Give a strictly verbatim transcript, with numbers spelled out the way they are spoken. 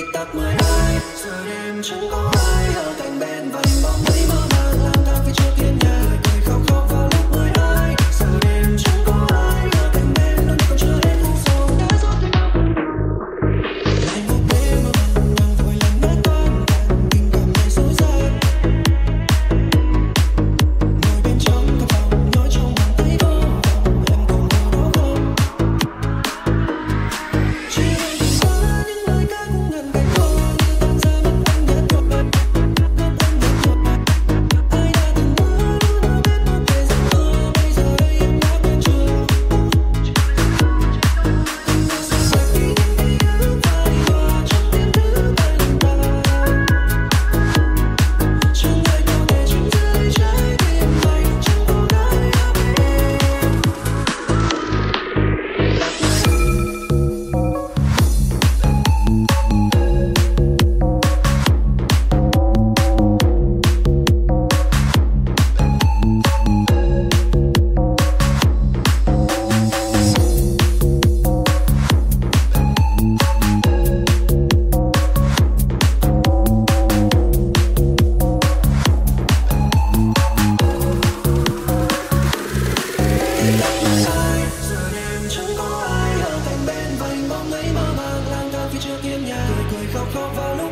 Không vào